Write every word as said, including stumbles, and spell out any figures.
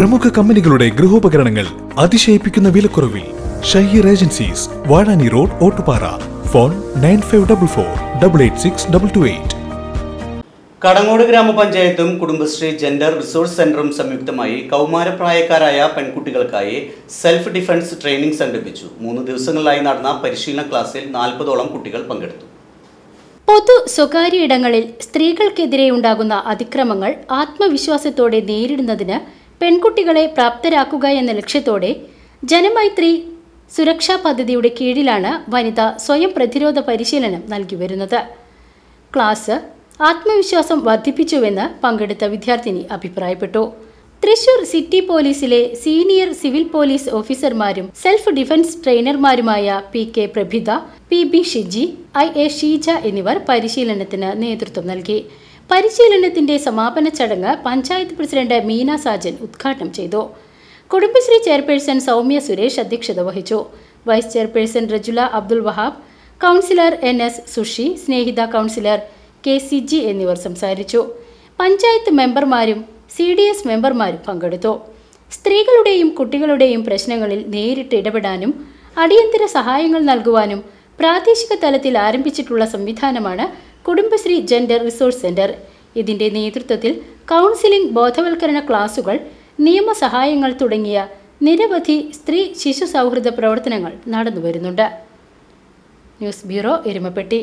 Pramuka company Glude, Gruhopa Granangal, Adisha Pikuna Villa Kuruvi, Shahir Agencies, Vadani Road, Ottupara, phone nine five four four eight eight six two two eight. Kadangode ഗ്രാമപഞ്ചായത്തും Kudumbashree gender resource സെന്ററും സംയുക്തമായി കൗമാരപ്രായക്കാരായ പെൺകുട്ടികൾക്കായി self defence training സംഘടിപ്പിച്ചു. മൂന്ന് ദിവസങ്ങളിലായി നടന്ന പരിശീലന ക്ലാസിൽ നാൽപ്പതോളം കുട്ടികൾ പങ്കെടുത്തു. പൊതു സ്വകാര്യ ഇടങ്ങളിൽ സ്ത്രീകൾക്കെതിരെ ഉണ്ടാകുന്ന അതിക്രമങ്ങൾ ആത്മവിശ്വാസത്തോടെ നേരിടുന്നതിന് പെൺകുട്ടികളെ പ്രാപ്തരാക്കുക എന്ന ലക്ഷ്യത്തോടെ ജനമൈത്രി സുരക്ഷാ പദ്ധതിയുടെ കീഴിലാണ് വനിതാ സ്വയം പ്രതിരോധ പരിശീലനം നൽകി വരുന്നത്. ക്ലാസ് ആത്മവിശ്വാസം വർദ്ധിപ്പിച്ചുവെന്ന് പങ്കെടുത്ത വിദ്യാർത്ഥിനി അഭിപ്രായപ്പെട്ടു. തൃശൂർ സിറ്റി പോലീസിലെ സീനിയർ സിവിൽ പോലീസ് ഓഫീസർമാരും സെൽഫ് ഡിഫൻസ് ട്രെയിനർമാരുമായ P K Prabhitha, P B Shiji, I A Sheeja എന്നിവർ പരിശീലനത്തിന് നേതൃത്വം നൽകി. പരിശീലനത്തിന്റെ സമാപന ചടങ്ങ് പഞ്ചായത്ത് പ്രസിഡന്റ് മീന സാജൻ ഉദ്ഘാടനം ചെയ്തു. കുടുംബശ്രീ ചെയർപേഴ്സൺ സൗമ്യ സുരേഷ് അധ്യക്ഷത വഹിച്ചു. Vice chairperson Rajula Abdul Wahab, councillor N S Sushi, Snehitha councillor K C G എന്നിവർ സംസാരിച്ചു. പഞ്ചായത്ത് മെമ്പർമാരും സി ഡി എസ് മെമ്പർമാരും പങ്കെടുത്തു. സ്ത്രീകളുടെയും കുട്ടികളുടെയും പ്രശ്നങ്ങളിൽ നേരിട്ട് ഇടപെടാനും അടിയന്തര സഹായങ്ങൾ നൽകുവാനും പ്രാദേശിക തലത്തിൽ ആരംഭിച്ചിട്ടുള്ള സംവിധാനമാണ് കുടുംബശ്രീ ജെൻഡർ റിസോഴ്സ് സെന്റർ. ഇതിന്റെ നേതൃത്വത്തിൽ കൗൺസിലിംഗ്, ബോധവൽക്കരണ ക്ലാസുകൾ, നിയമസഹായങ്ങൾ തുടങ്ങിയ നിരവധി സ്ത്രീ ശിശു സൗഹൃദ പ്രവർത്തനങ്ങൾ നടന്നുവരുന്നുണ്ട്. News bureau, Erumapetty.